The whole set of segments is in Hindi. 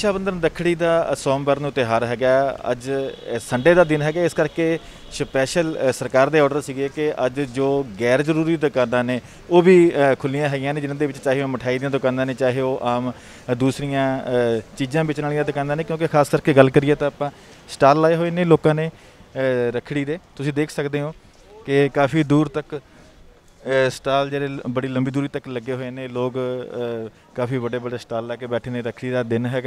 रक्षा बंधन रखड़ी का सोमवार को त्यौहार है, अज संडे का दिन है, इस करके स्पैशल सरकार के ऑर्डर से कि अज जो गैर जरूरी दुकाना ने वो भी खुलिया है, जिन्होंने चाहे मिठाई दुकाना ने, चाहे वो आम दूसरिया चीज़ा बेचने वाली दुकाना ने, क्योंकि खास करके गल करिए तो आप स्टाल लाए हुए ने लोगों ने रखड़ी के, तुसीं देख सकते हो कि काफ़ी दूर तक स्टाल जिहड़े बड़ी लंबी दूरी तक लगे हुए हैं, लोग काफ़ी बड़े बड़े स्टाल ला के बैठे ने। रखड़ी का दिन है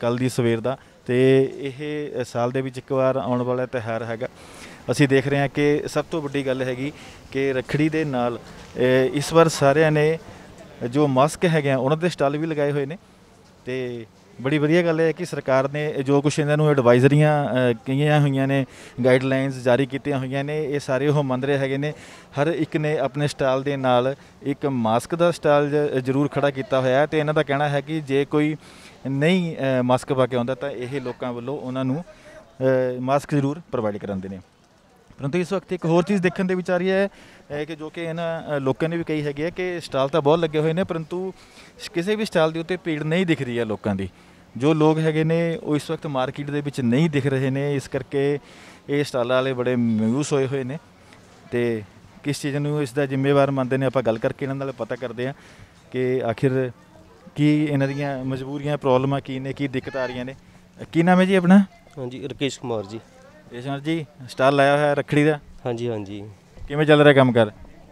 कल दी सवेर का, तो यह साल दे विच इक वार आने वाला त्यौहार है। असी देख रहे हैं कि सब तो वड्डी गल हैगी कि रखड़ी दे नाल इस बार सारे ने जो मास्क है उन्होंने स्टाल भी लगाए हुए हैं, तो बड़ी वधिया गल है कि सरकार ने जो कुछ इन्होंने एडवाइजरियाँ कही हुई ने, गाइडलाइनस जारी की हुई ने, ये सारे वह मन रहे हैं। हर एक ने अपने स्टाल के नाल एक मास्क का स्टाल जरूर खड़ा किया होया, तो इन्हों का कहना है कि जे कोई नहीं मास्क पा के आता तो ये लोगों वालों उन्होंने मास्क जरूर प्रोवाइड कराते हैं। परंतु इस वक्त एक होर चीज़ देखने के विचार यह है कि जो कि इन्होंने लोगों ने भी कही हैगी है कि स्टाल तो बहुत लगे हुए हैं, परंतु किसी भी स्टाल के उत्ते भीड़ नहीं दिख रही है लोगों की। जो लोग हैगे ने वो इस वक्त मार्केट दे विच नहीं दिख रहे हैं, इस करके ये स्टाल वाले बड़े मायूस होए हुए हैं। तो किस चीज़ को इसका जिम्मेवार मानते हैं, आपां गल करके इन्हां नाल पता करते हैं कि आखिर की इन्हां दीयां मजबूरियां, प्रॉब्लमां की ने, की दिक्कत आ रही ने। की नाम है जी अपना? हाँ जी, राकेश कुमार जी। रेशम जी स्टाल लाया हुआ है रखड़ी का? हाँ जी, हाँ जी। किमें चल रहा काम कर?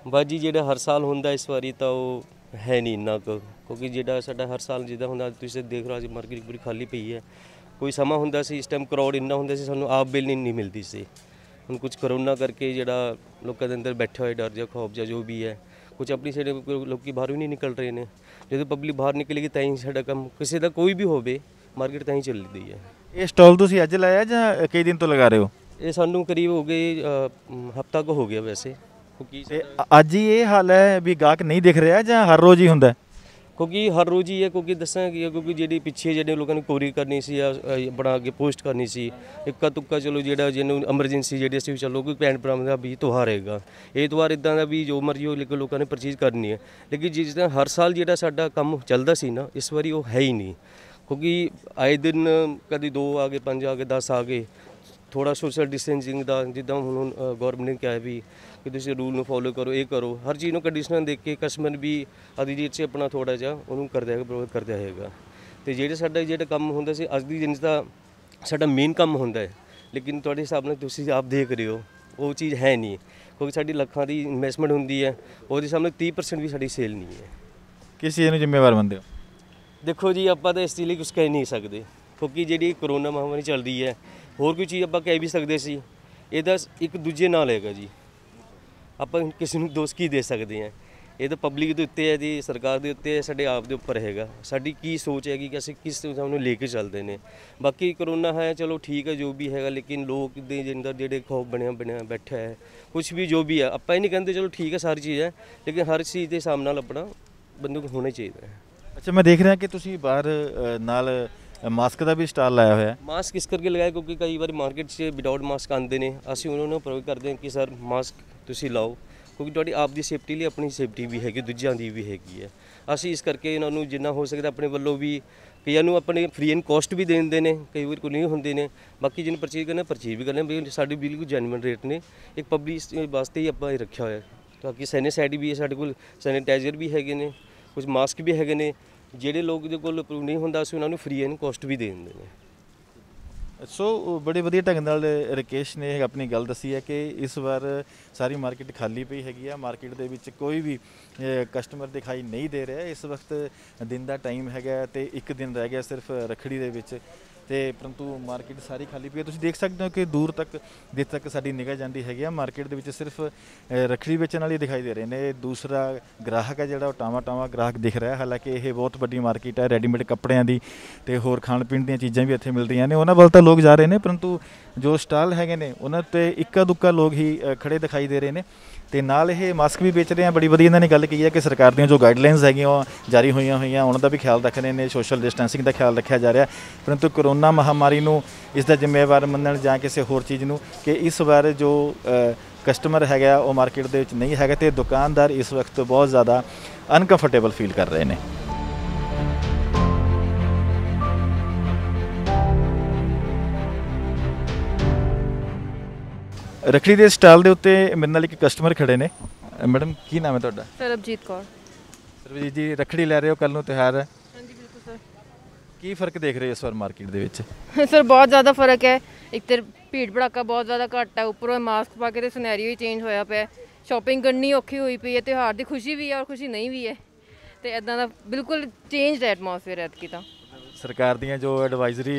बस जी जो हर साल होंगे, इस बारी तो है नहीं इन्ना को, क्योंकि जो सा हर साल जिदा हों देख रहे हो मार्केट पूरी खाली पई है। कोई समा होंगे इस टाइम क्राउड इन्ना होंगे सूँ आप बिल नहीं मिलती सी। हम कुछ करोना करके जो लोगों के अंदर बैठा हो डर या खौफ या जो भी है, कुछ अपनी साइड लोग बाहर भी नहीं निकल रहे हैं। जो पब्लिक बाहर निकलेगी तां साडा काम, किसी का कोई भी हो मार्केट तां चल रही है। ये स्टॉल तुसी अज लाया जा कई दिन तो लगा रहे हो? ये सानू करीब हो गए हफ्ता को हो गया वैसे, क्योंकि अज ही ये हाल है भी गाहक नहीं दिख रहा जा हर रोज़ ही होंगे? क्योंकि हर रोज़ ही है, क्योंकि दसा कि क्योंकि जी पिछे जो लोगों ने कोरी करनी सी बना के पोस्ट करनी सी इक्का तुक्का, चलो जो जिन्होंने एमरजेंसी जी अभी चलो कोई भैन भरावां दा भी त्यौहार हैगा, ये त्यौहार इदा का भी जो मर्जी हो लोगों ने परचेज करनी है। लेकिन जिस तरह हर साल जो साडा काम चलता सी ना, इस बारी वो है ही नहीं, क्योंकि आए दिन कभी 2 आ गए 5 आ गए 10 आ गए। थोड़ा सोशल डिस्टेंसिंग का जिदा हम गौरमेंट ने कहा भी कि तुम रूल में फॉलो करो, ये करो, हर चीज़ में कंडीशन देख के कस्टमर भी अधिजीत से अपना थोड़ा जहा उन्होंने करता है प्रोवाइड करता है। तो जो साढ़ा जो काम होंगे से अज की दिन का साढ़ा मेन काम होंगे, लेकिन थोड़े हिसाब नाल तुसीं आप देख रहे हो वो चीज़ है नहीं, क्योंकि साड़ी लाखों की इन्वेस्टमेंट होंगी है और सामने 30% भी साड़ी सेल नहीं है। किस चीज़ जिम्मेवार बनते हो? देखो जी आप इस चीज़ कुछ कह नहीं सकते, क्योंकि जी कोरोना महामारी चल रही है, होर कोई चीज़ आप कह भी सकते सी, यदा एक दूजे नाल है जी, आप किसी को दोष की दे सकते हैं। ये तो पब्लिक के उत्ते है जी, सरकार के उत्ते है, साढ़े आप के उपर है, साड़ी की सोच है कि असं किस हिसाब ले कर चलते हैं। बाकी कोरोना है चलो ठीक है जो भी है, लेकिन लोग अंदर जो खौफ बनया बनया बैठा है कुछ भी जो भी है, आप नहीं कहते चलो ठीक है सारी चीज़ है, लेकिन हर चीज़ के हिसाब नाल अपना बंदूक होना चाहिए। अच्छा, मैं देख रहा कि तुसी बाहर नाल मास्क का भी स्टाल लाया हुआ है? मास्क इस करके लगाया क्योंकि कई बार मार्केट से विदाउट मास्क आते हैं, असी उन्होंने प्रोवाइड करते हैं कि सर मास्क तुम लाओ, क्योंकि थोड़ी आपकी सेफ्टी लिए अपनी सेफ्टी भी हैगी, दूजियां दी भी हैगी है। असी इस करके इन्होंने जिन्ना हो सकता अपने वालों भी कईयां नूं अपने फ्री एंड कॉस्ट भी देंदे ने, कई बार कोई नहीं होंदे ने। बाकी जिन्हें परचेज करना भी साढ़े बिल्कुल जेन्युइन रेट ने, एक पब्लिक वास्ते ही आपां रखिया होया, ताकि सैनिटाइजर भी है साडे कोल, सैनिटाइजर भी हैगे ने, कुछ मास्क भी हैगे ने, जेडे लोग दे कोल अप्रूव नहीं होंदा असीं उन्हां नूं फ्री एंड कॉस्ट भी दे दिंदे ने। सो बड़े वधिया ढंग नाल राकेश ने अपनी गल दसी है कि इस बार सारी मार्केट खाली पई हैगी है, मार्केट दे विच कोई भी कस्टमर दिखाई नहीं दे रहा। इस वक्त दिन का टाइम हैगा ते एक दिन रह गया सिर्फ रखड़ी दे विच, ते परंतु मार्केट सारी खाली पई है। तुसीं देख सकते हो कि दूर तक जिस तक साडी निगाह जांदी हैगी है, मार्केट दे विच सिर्फ रखड़ी बेचण वाले दिखाई दे रहे ने। दूसरा ग्राहक है जिहड़ा टावा टावा ग्राहक दिख रहा है, हालांकि यह बहुत वड्डी मार्केट है, रेडीमेड कपड़ियां दी ते होर खाण पीण दीयां चीज़ां भी इत्थे मिलदियां ने, उन्हां वल तां लोग जा रहे ने, परंतु जो स्टाल हैगे ने उन्हां ते इक्का दुक्का लोग ही खड़े दिखाई दे रहे ने। ते नाल इह मास्क भी बेच रहे हैं। बड़ी वधिया इन्हां ने गल कही है कि सरकार दी जो गाइडलाइनस हैगियां जारी होईयां होईयां उन्हां दा भी ख्याल रख रहे ने, सोशल डिस्टेंसिंग दा ख्याल रखिया जा रिहा, परंतु कोरोना महामारी नूं इसदा जिम्मेवार मन्नण जां किसी होर चीज़ नूं कि इस बार जो कस्टमर हैगा वो मार्केट दे विच नहीं हैगा, ते दुकानदार इस वक्त बहुत ज़्यादा अनकंफर्टेबल फील कर रहे हैं। रखड़ी के स्टाल के उत्ते मेरे नाल एक कस्टमर खड़े ने। मैडम की नाम है तुहाडा? सरबजीत कौर। सरबजीत जी, रखड़ी लै रहे हो, कल नूं त्यौहार है। हाँ जी बिल्कुल सर। की फर्क देख रहे हो इस बार मार्केट दे विच? सर बहुत ज़्यादा फर्क है। एक तो भीड़ भड़ाका बहुत ज़्यादा घट है, उपरों मास्क पा के सिनेरियो ही चेंज होया पे, शॉपिंग करनी औखी हुई पई है। त्यौहार की खुशी भी है और खुशी नहीं भी है, तो इदां दा बिल्कुल चेंज है एटमोसफेयर। ऐतकी तो सरकार दी जो एडवाइजरी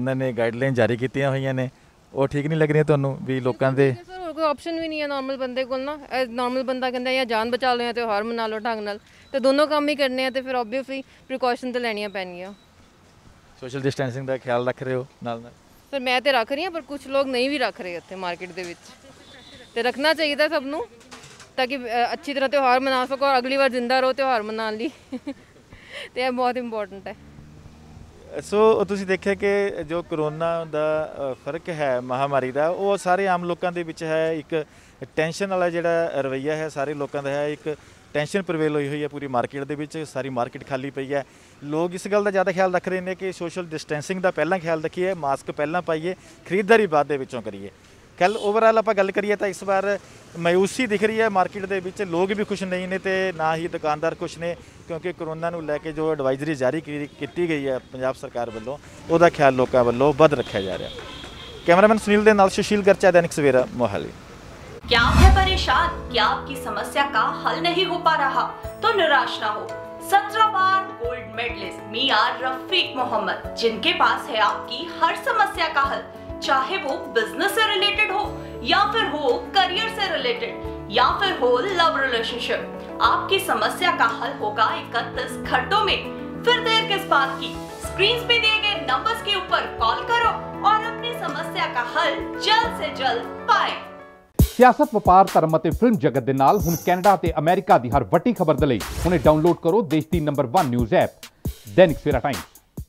उन्होंने गाइडलाइन जारी कीतियां होईयां ने, वो ठीक नहीं लग रही तुहानूं भी लोकां दे? सर कोई ऑप्शन भी नहीं है नॉर्मल बंदे को ना। नॉर्मल बंदा कहंदा यार जान बचा लो या त्यौहार मना लो ढंग नाल, तो दोनों काम ही करने हैं, तो फिर ऑब्वियसली प्रिकॉशन तो लैनियां पैणगीआं। सोशल डिस्टेंसिंग का ख्याल रख रहे हो नाल नाल? सर मैं तो रख रही हूँ, पर कुछ लोग नहीं भी रख रहे उत्थे मार्केट दे विच, तो रखना चाहिए था सबनूं, ताकि अच्छी तरह त्यौहार मना सको और अगली बार जिंदा रहो त्यौहार मनाने लई। तो यह बहुत इंपॉर्टेंट है। सो तुसीं देखिया कि जो कोरोना दा फर्क है महामारी दा, वो सारे आम लोगों के विच है। एक टेंशन वाला जिहड़ा रवैया है सारे लोगों का है, एक टेंशन प्रवेल हुई है पूरी मार्केट दे विच। सारी मार्केट खाली पई है। लोग इस गल का ज़्यादा ख्याल रख रहे हैं कि सोशल डिस्टेंसिंग का पहला ख्याल रखिए, मास्क पहला पाइए, खरीददारी बाद करिए। कल ओवरऑल आप गल करिए तो इस बार मायूसी दिख रही है मार्केट के विच। लोग भी खुश नहीं ने, तो ना ही दुकानदार खुश ने, क्योंकि कोरोना को लैके जो एडवाइजरी जारी की गई है पंजाब सरकार वालों, उसका ख्याल लोगों वालों बद रखा जा रहा है। कैमरामैन सुनील के नाल सुशील गर्चा, दैनिक सवेरा, मोहाली। क्या आप है परेशान? क्या आपकी समस्या का हल नहीं हो पा रहा? तो निराश ना हो। 17 बार गोल्ड मेडलिस्ट मियां रफीक मोहम्मद, जिनके पास है आपकी हर समस्या का हल, चाहे वो बिजनेस से रिलेटेड हो या फिर हो करियर से रिलेटेड या फिर हो लव रिलेशनशिप। आपकी समस्या का हल होगा 31 घंटों में। फिर देर किस बात की? स्क्रीन पे दिए गए नंबर्स के ऊपर कॉल करो और अपनी समस्या का हल जल्द से जल्द पाए। सियासत, व्यापार, धर्म और फिल्म जगत के नाल हुण कैनेडा ते अमेरिका की हर वड्डी खबर दे लई हुणे डाउनलोड करो देश की number 1 news app Dainik Savera times.